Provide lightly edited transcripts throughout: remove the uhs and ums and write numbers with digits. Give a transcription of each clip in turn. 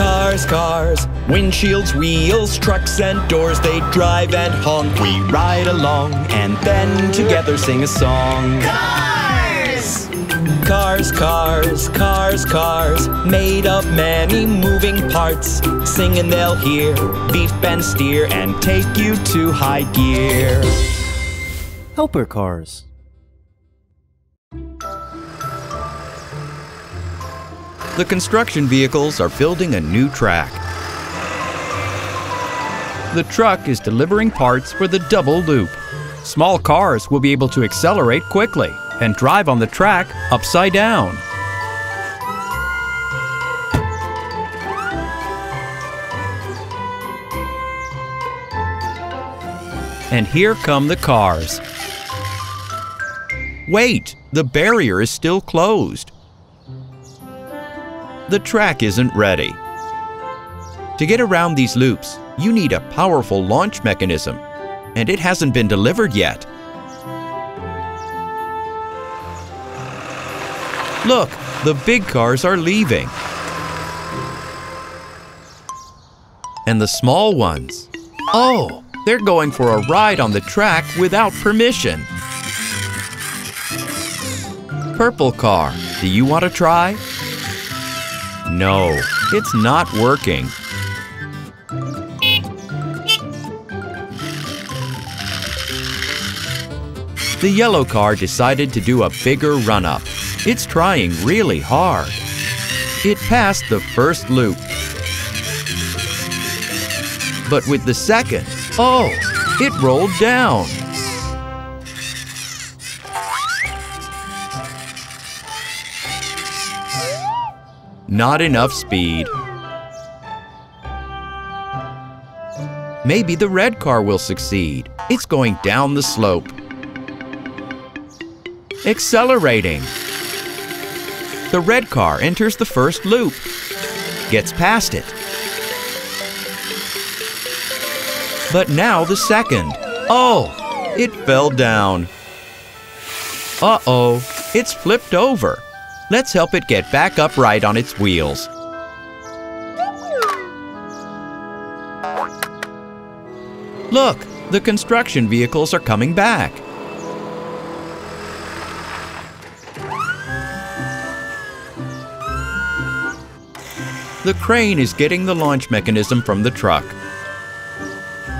cars, cars. Windshields, wheels, trucks and doors. They drive and honk, we ride along, and then together sing a song. Cars! Cars, cars, cars, cars. Made of many moving parts. Sing and they'll hear, beep and steer, and take you to high gear. Helper cars. The construction vehicles are building a new track. The truck is delivering parts for the double loop. Small cars will be able to accelerate quickly and drive on the track upside down. And here come the cars. Wait, the barrier is still closed. The track isn't ready. To get around these loops, you need a powerful launch mechanism, and it hasn't been delivered yet. Look, the big cars are leaving. And the small ones. Oh, they're going for a ride on the track without permission. Purple car, do you want to try? No, it's not working. The yellow car decided to do a bigger run-up. It's trying really hard. It passed the first loop. But with the second, oh, it rolled down. Not enough speed. Maybe the red car will succeed. It's going down the slope. Accelerating. The red car enters the first loop, gets past it. But now the second. Oh, it fell down. Uh-oh, it's flipped over. Let's help it get back upright on its wheels. Look, the construction vehicles are coming back. The crane is getting the launch mechanism from the truck.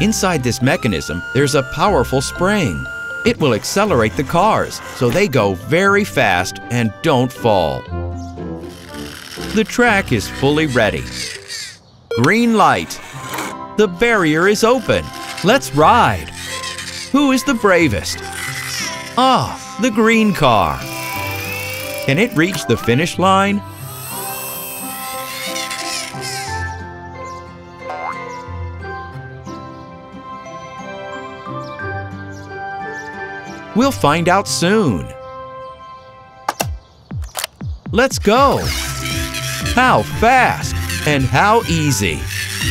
Inside this mechanism, there's a powerful spring. It will accelerate the cars, so they go very fast and don't fall. The track is fully ready. Green light. The barrier is open. Let's ride. Who is the bravest? Ah, the green car. Can it reach the finish line? We'll find out soon. Let's go. How fast and how easy.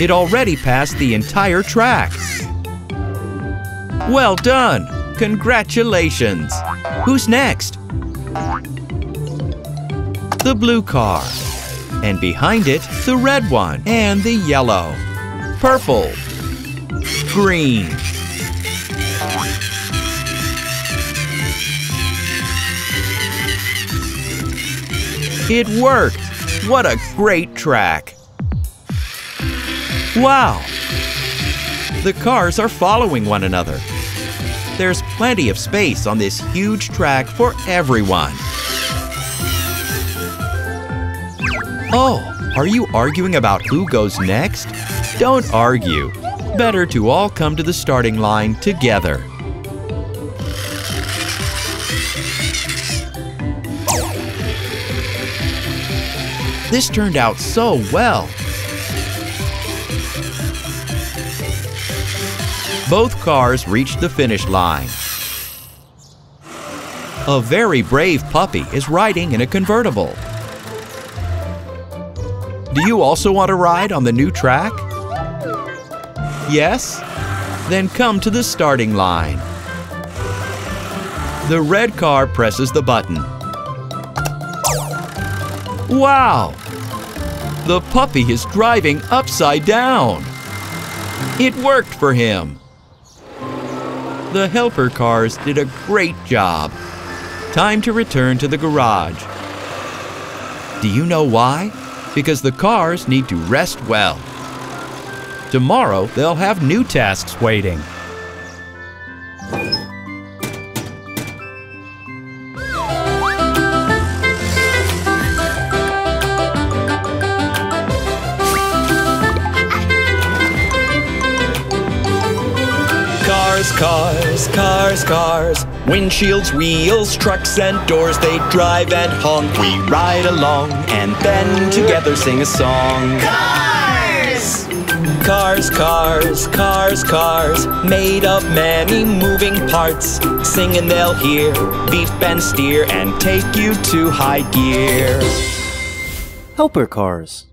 It already passed the entire track. Well done. Congratulations. Who's next? The blue car. And behind it, the red one and the yellow. Purple. Green. It worked! What a great track! Wow! The cars are following one another. There's plenty of space on this huge track for everyone. Oh, are you arguing about who goes next? Don't argue. Better to all come to the starting line together. This turned out so well. Both cars reached the finish line. A very brave puppy is riding in a convertible. Do you also want to ride on the new track? Yes? Then come to the starting line. The red car presses the button. Wow! The puppy is driving upside down. It worked for him. The helper cars did a great job. Time to return to the garage. Do you know why? Because the cars need to rest well. Tomorrow, they'll have new tasks waiting. Cars, cars, cars, windshields, wheels, trucks and doors, they drive and honk. We ride along and then together sing a song. Cars! Cars, cars, cars, cars, made of many moving parts. Sing and they'll hear, beep and steer, and take you to high gear. Helper cars.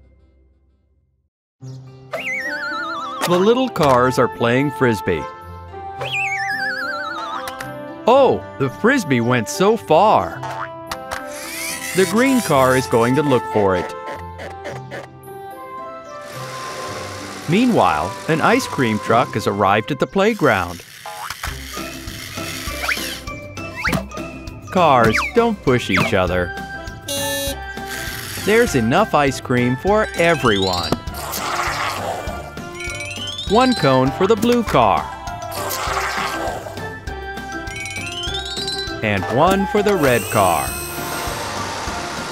The little cars are playing frisbee. Oh, the frisbee went so far. The green car is going to look for it. Meanwhile, an ice cream truck has arrived at the playground. Cars, don't push each other. There's enough ice cream for everyone. One cone for the blue car. And one for the red car.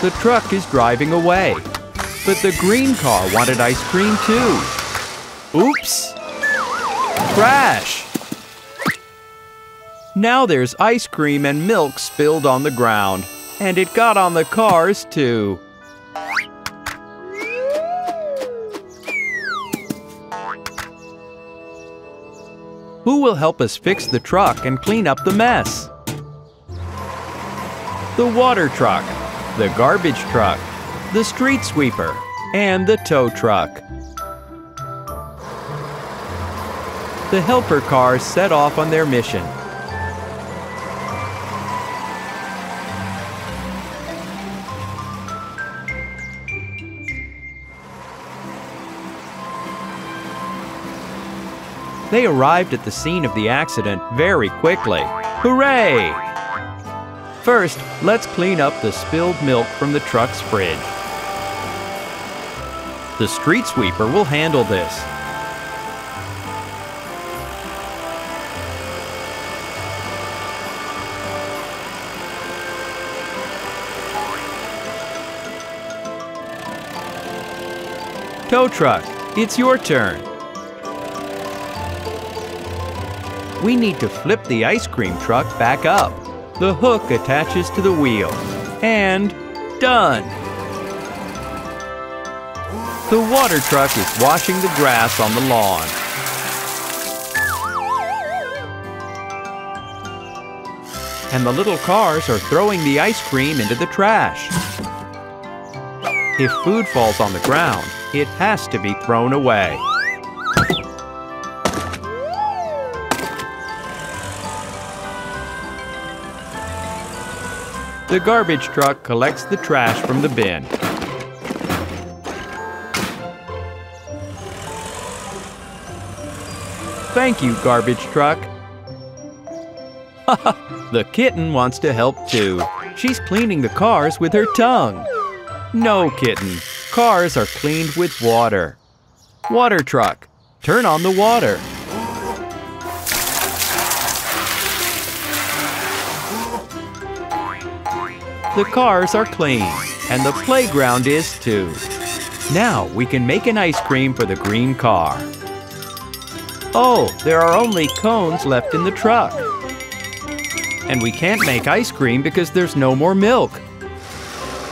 The truck is driving away, but the green car wanted ice cream too. Oops! Crash! Now there's ice cream and milk spilled on the ground, and it got on the cars too. Who will help us fix the truck and clean up the mess? The water truck, the garbage truck, the street sweeper, and the tow truck. The helper cars set off on their mission. They arrived at the scene of the accident very quickly. Hooray! First, let's clean up the spilled milk from the truck's fridge. The street sweeper will handle this. Tow truck, it's your turn. We need to flip the ice cream truck back up. The hook attaches to the wheel, and done! The water truck is washing the grass on the lawn. And the little cars are throwing the ice cream into the trash. If food falls on the ground, it has to be thrown away. The garbage truck collects the trash from the bin. Thank you, garbage truck. The kitten wants to help too. She's cleaning the cars with her tongue. No, kitten. Cars are cleaned with water. Water truck, turn on the water. The cars are clean, and the playground is too. Now we can make an ice cream for the green car. Oh, there are only cones left in the truck. And we can't make ice cream because there's no more milk.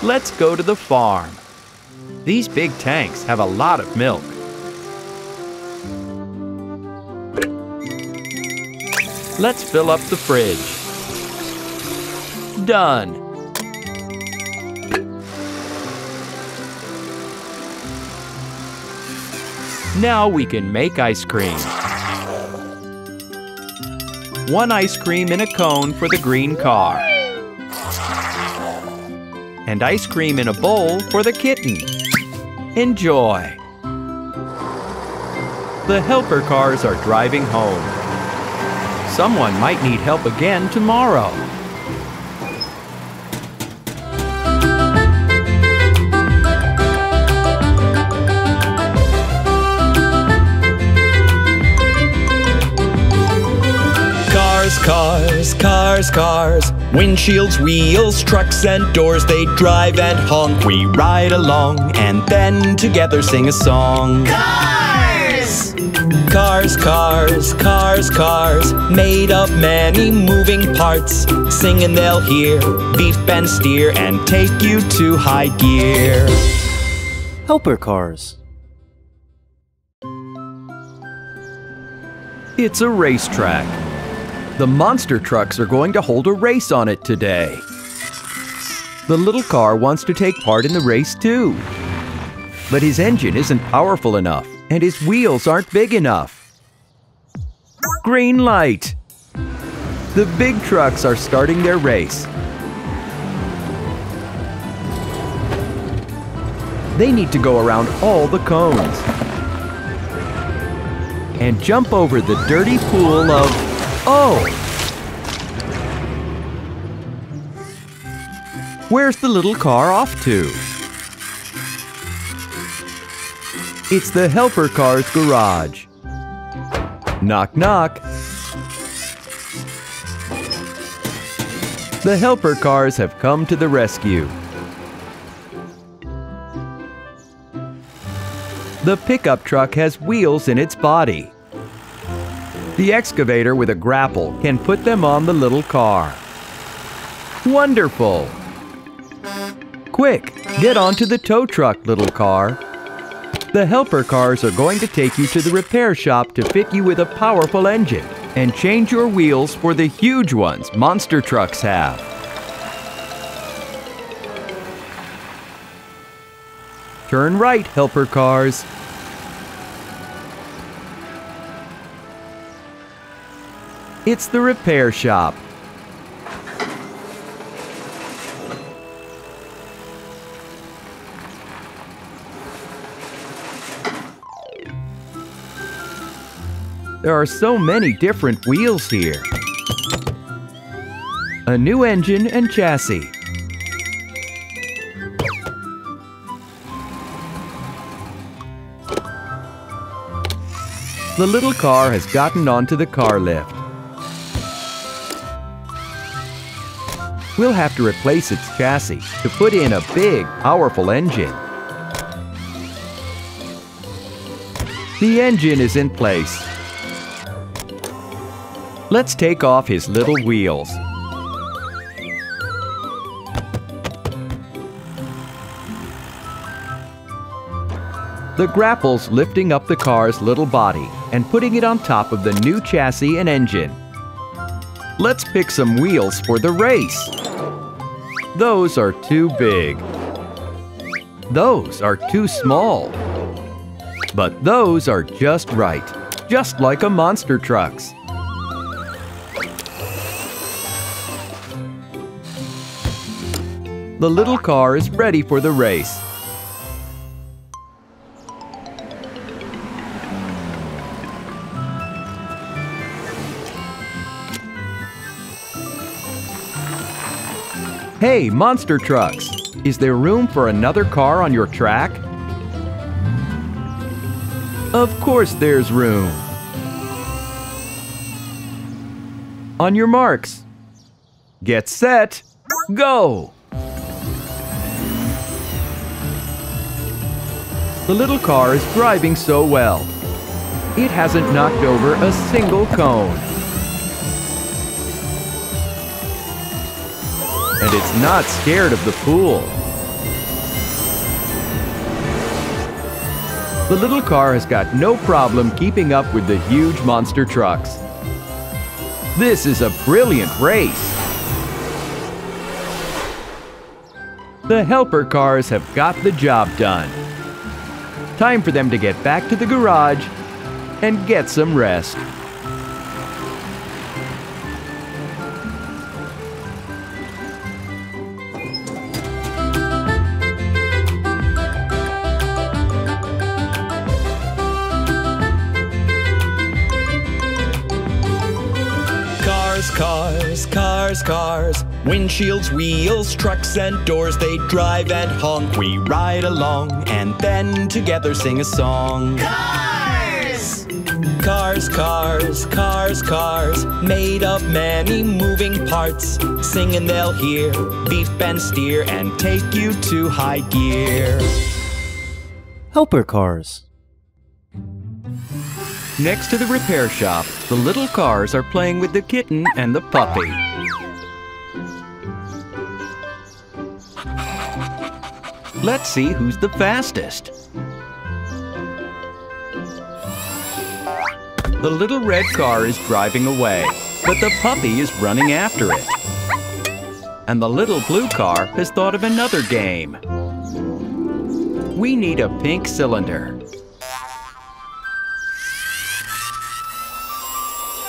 Let's go to the farm. These big tanks have a lot of milk. Let's fill up the fridge. Done. Now we can make ice cream. One ice cream in a cone for the green car. And ice cream in a bowl for the kitten. Enjoy! The helper cars are driving home. Someone might need help again tomorrow. Cars, cars, cars, windshields, wheels, trucks and doors. They drive and honk, we ride along, and then together sing a song. Cars! Cars, cars, cars, cars, made of many moving parts. Sing and they'll hear, beep and steer, and take you to high gear. Helper cars. It's a racetrack. The monster trucks are going to hold a race on it today. The little car wants to take part in the race too. But his engine isn't powerful enough and his wheels aren't big enough. Green light! The big trucks are starting their race. They need to go around all the cones and jump over the dirty pool of... Oh! Where's the little car off to? It's the helper car's garage. Knock, knock. The helper cars have come to the rescue. The pickup truck has wheels in its body. The excavator with a grapple can put them on the little car. Wonderful! Quick, get onto the tow truck, little car. The helper cars are going to take you to the repair shop to fit you with a powerful engine and change your wheels for the huge ones monster trucks have. Turn right, helper cars. It's the repair shop. There are so many different wheels here. A new engine and chassis. The little car has gotten onto the car lift. We'll have to replace its chassis to put in a big, powerful engine. The engine is in place. Let's take off his little wheels. The grapple's lifting up the car's little body and putting it on top of the new chassis and engine. Let's pick some wheels for the race. Those are too big. Those are too small. But those are just right, just like a monster truck's. The little car is ready for the race. Hey, monster trucks! Is there room for another car on your track? Of course there's room! On your marks! Get set! Go! The little car is driving so well. It hasn't knocked over a single cone. And it's not scared of the pool. The little car has got no problem keeping up with the huge monster trucks. This is a brilliant race. The helper cars have got the job done. Time for them to get back to the garage and get some rest. Cars, cars, cars. Windshields, wheels, trucks and doors. They drive and honk, we ride along, and then together sing a song. Cars! Cars, cars, cars, cars. Made of many moving parts. Sing and they'll hear, beep and steer, and take you to high gear. Helper cars. Next to the repair shop, the little cars are playing with the kitten and the puppy. Let's see who's the fastest. The little red car is driving away, but the puppy is running after it. And the little blue car has thought of another game. We need a pink cylinder.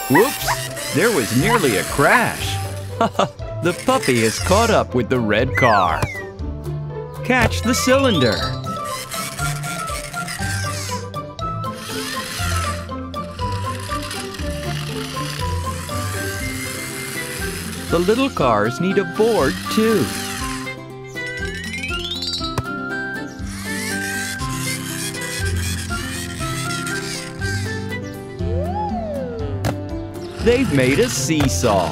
Whoops! There was nearly a crash! The puppy has caught up with the red car. Catch the cylinder! The little cars need a board too. They've made a seesaw.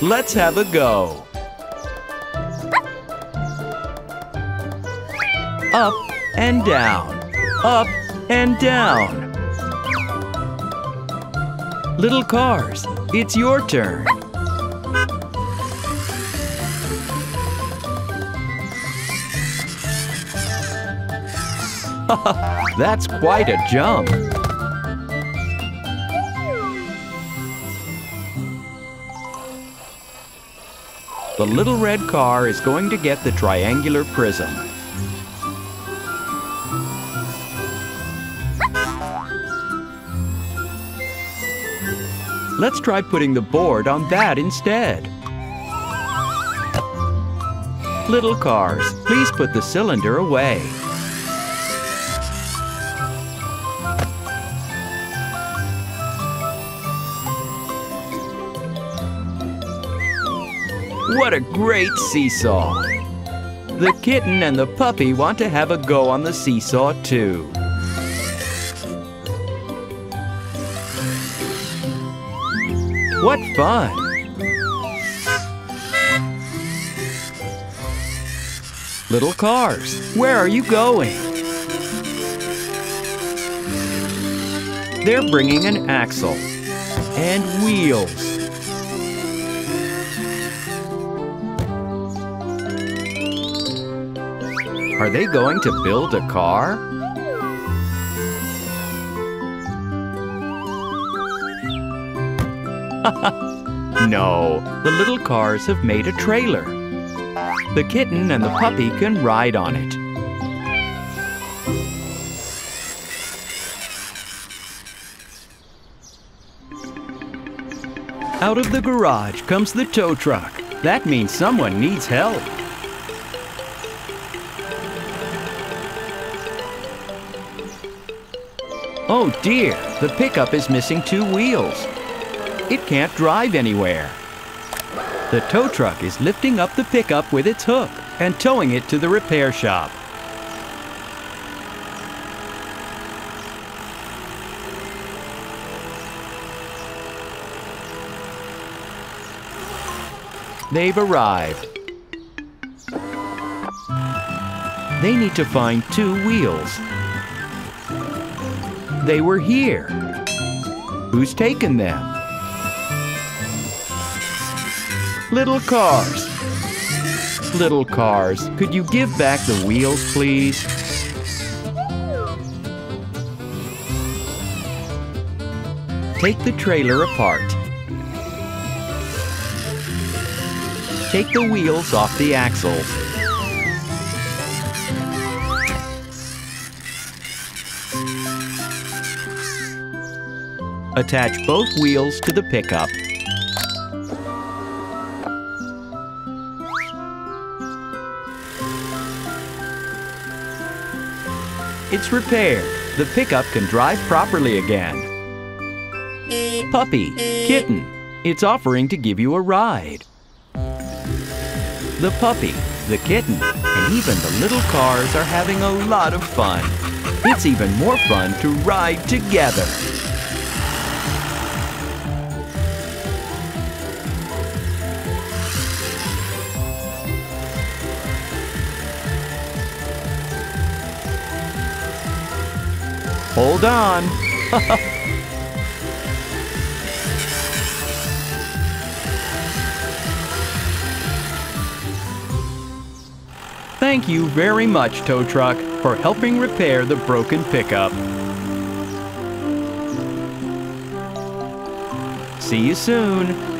Let's have a go. Up and down, up and down. Little cars, it's your turn. That's quite a jump. The little red car is going to get the triangular prism. Let's try putting the board on that instead. Little cars, please put the cylinder away. What a great seesaw! The kitten and the puppy want to have a go on the seesaw too. What fun! Little cars, where are you going? They're bringing an axle and wheels. Are they going to build a car? No, the little cars have made a trailer. The kitten and the puppy can ride on it. Out of the garage comes the tow truck. That means someone needs help. Oh dear, the pickup is missing two wheels. It can't drive anywhere. The tow truck is lifting up the pickup with its hook and towing it to the repair shop. They've arrived. They need to find two wheels. They were here. Who's taken them? Little cars. Little cars, could you give back the wheels, please? Take the trailer apart. Take the wheels off the axles. Attach both wheels to the pickup. It's repaired. The pickup can drive properly again. Puppy, kitten, it's offering to give you a ride. The puppy, the kitten, and even the little cars are having a lot of fun. It's even more fun to ride together. Hold on. Thank you very much, Tow Truck, for helping repair the broken pickup. See you soon.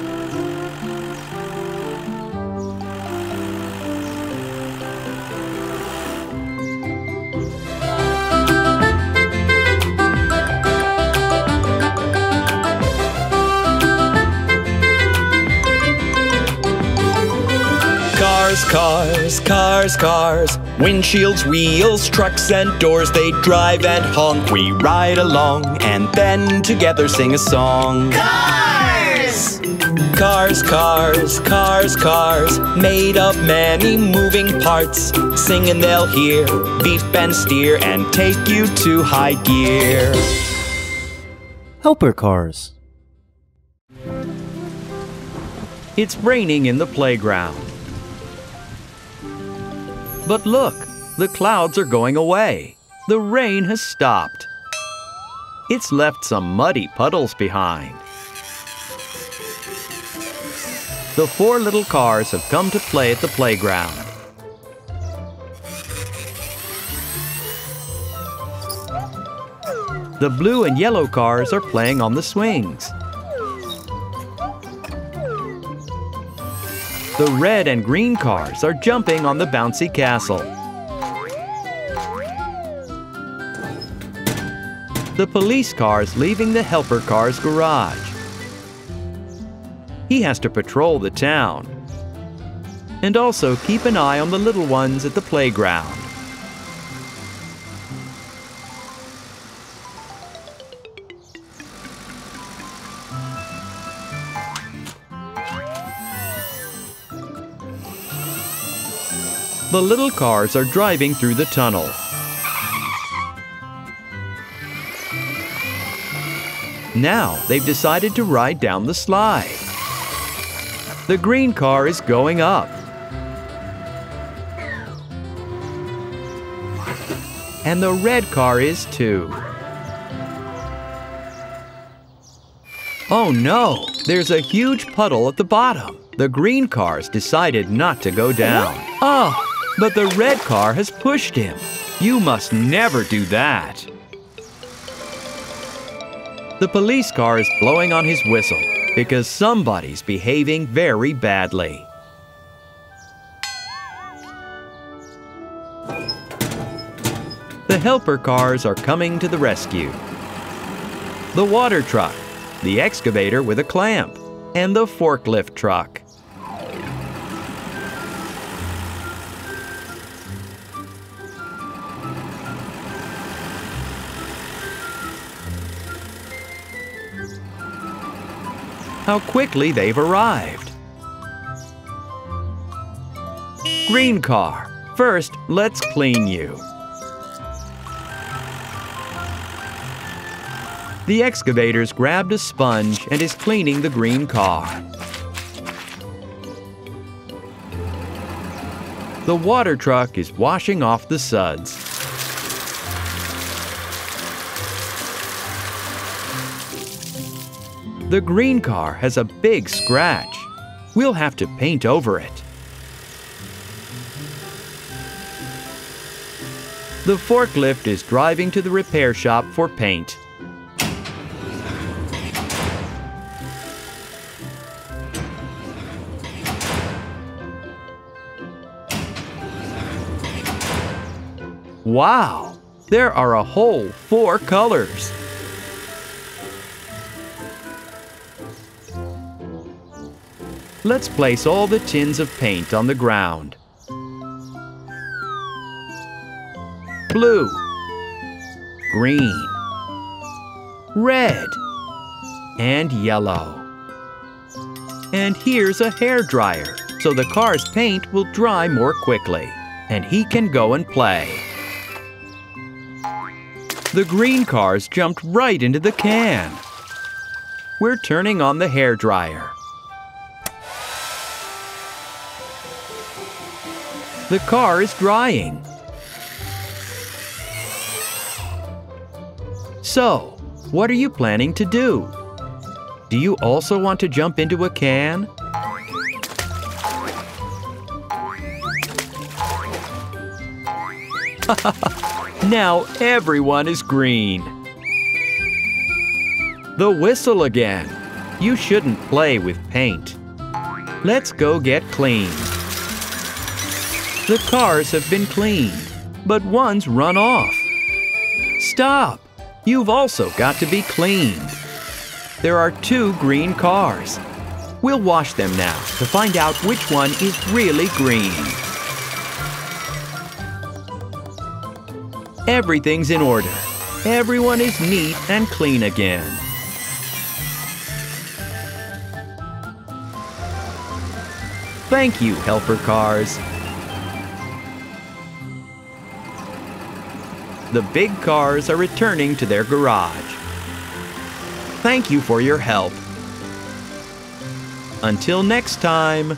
Cars, cars, cars, windshields, wheels, trucks and doors, they drive and honk. We ride along and then together sing a song. Cars! Cars, cars, cars, cars, made of many moving parts. Sing and they'll hear, beef and steer, and take you to high gear. Helper cars. It's raining in the playground. But look, the clouds are going away. The rain has stopped. It's left some muddy puddles behind. The four little cars have come to play at the playground. The blue and yellow cars are playing on the swings. The red and green cars are jumping on the bouncy castle. The police car's leaving the helper car's garage. He has to patrol the town and also keep an eye on the little ones at the playground. The little cars are driving through the tunnel. Now they've decided to ride down the slide. The green car is going up. And the red car is too. Oh no! There's a huge puddle at the bottom. The green car's decided not to go down. Oh! But the red car has pushed him. You must never do that. The police car is blowing on his whistle because somebody's behaving very badly. The helper cars are coming to the rescue. The water truck, the excavator with a clamp, and the forklift truck. How quickly they've arrived. Green car, first let's clean you. The excavator's grabbed a sponge and is cleaning the green car. The water truck is washing off the suds. The green car has a big scratch. We'll have to paint over it. The forklift is driving to the repair shop for paint. Wow! There are a whole 4 colors. Let's place all the tins of paint on the ground. Blue, green, red, and yellow. And here's a hair dryer, so the car's paint will dry more quickly, and he can go and play. The green cars jumped right into the can. We're turning on the hair dryer. The car is drying. So, what are you planning to do? Do you also want to jump into a can? Now everyone is green. The whistle again. You shouldn't play with paint. Let's go get clean. The cars have been cleaned, but one's run off. Stop! You've also got to be cleaned. There are two green cars. We'll wash them now to find out which one is really green. Everything's in order. Everyone is neat and clean again. Thank you, Helper Cars. The big cars are returning to their garage. Thank you for your help. Until next time.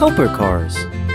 Helper Cars.